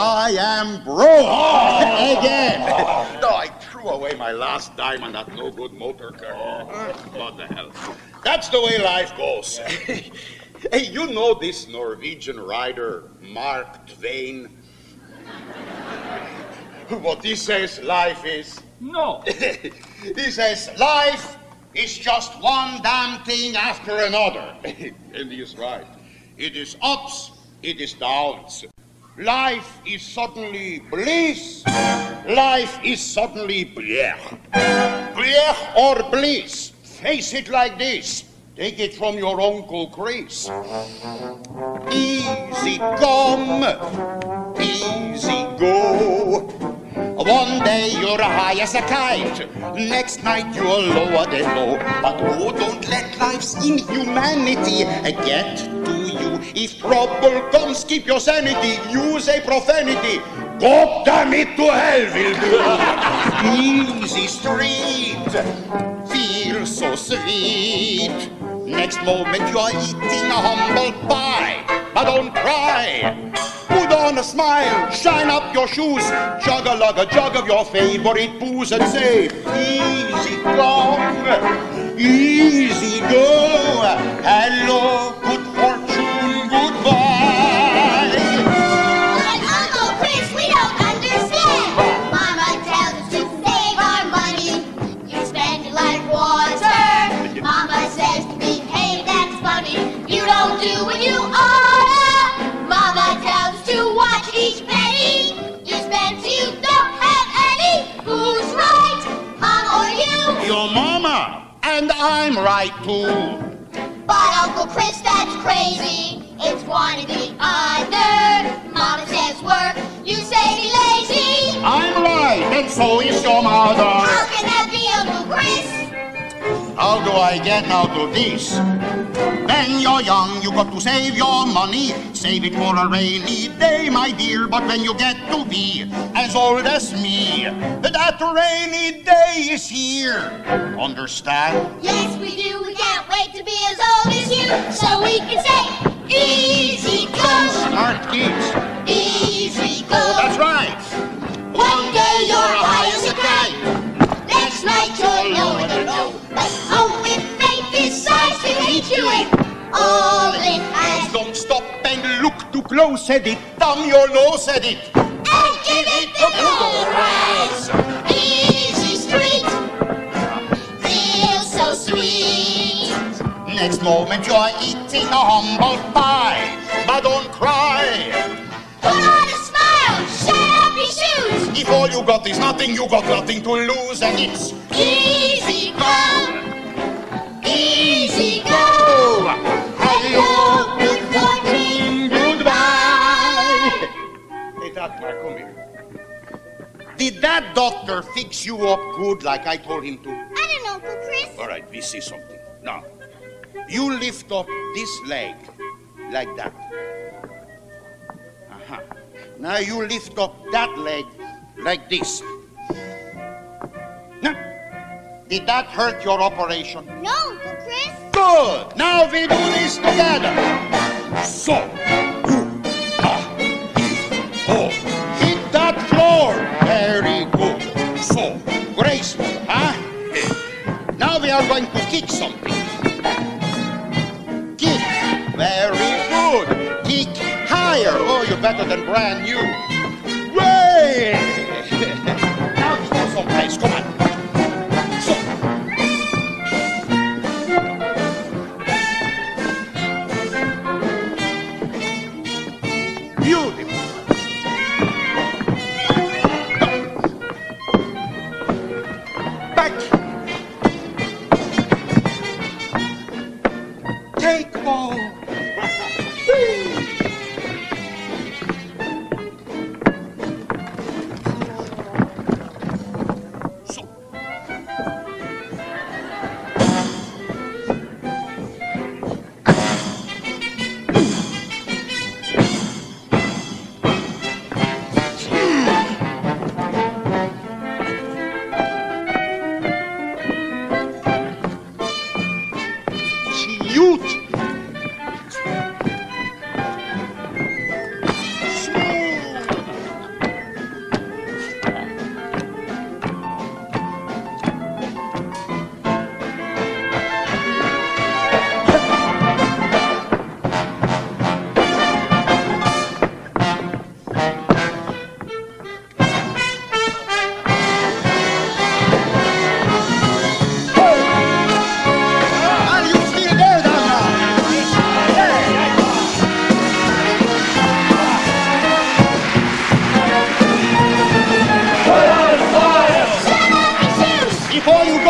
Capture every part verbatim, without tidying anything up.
I am broke oh. again. Oh. No, I threw away my last dime on that no-good motor car. Oh. What the hell? That's the way life goes. Yeah. Hey, you know this Norwegian writer, Mark Twain? What he says life is? No. He says life is just one damn thing after another. And he is right. It is ups, it is downs. Life is suddenly bliss. Life is suddenly blech. Blech or bliss. Face it like this. Take it from your Uncle Chris. Easy come, easy go. One day you're high as a kite, next night you're lower than low. But oh, don't let life's inhumanity get to you. If trouble comes, keep your sanity, use a profanity. God damn it, to hell will do. Easy street, feels so sweet. Next moment you're eating a humble pie, but don't cry. Put on a smile, shine up your shoes, jug a lug a jug of your favorite booze and say, easy come, easy go, hello, good fortune, goodbye. But Uncle Chris, we don't understand. Mama tells us to save our money, you spend it like water. Mama says to behave, that's funny, you don't do what you ought. Mama tells to watch each penny you spend so you don't have any. Who's right, Mom or you? Your mama, and I'm right too. But Uncle Chris, that's crazy. It's one or the other. Mama says work, you say be lazy. I'm right, and so is your mother. How can that be, Uncle Chris? How do I get out of this? When you're young, you got to save your money. Save it for a rainy day, my dear. But when you get to be as old as me, that rainy day is here. Understand? Yes, we do. We can't wait to be as old as you. So we can say, easy go. Smart kids. Easy go. That's right. One day you're high as a kite. Next night you're lower than low. But oh, if decides to hate you with all it has. Don't stop and look too close, said it. Damn your nose, said it. And give it the full price. Easy street, feels so sweet. Next moment you're eating a humble pie, but don't cry. Put on a smile, shut up your shoes. If all you got is nothing, you got nothing to lose, and it's easy come. Easy go! Hello, good morning, goodbye! Hey, doctor, come here. Did that doctor fix you up good like I told him to? I don't know, Uncle Chris. All right, we see something. Now, you lift up this leg like that. Uh-huh. Now you lift up that leg like this. Now, did that hurt your operation? No, Uncle Chris. Good. Now we do this together. So, oh, hit that floor. Very good. So, graceful, huh? Now we are going to kick something. Kick. Very good. Kick higher. Oh, you're better than brand new. Way. Now we go someplace. Come on.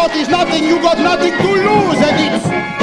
got is nothing, you got nothing to lose, and it's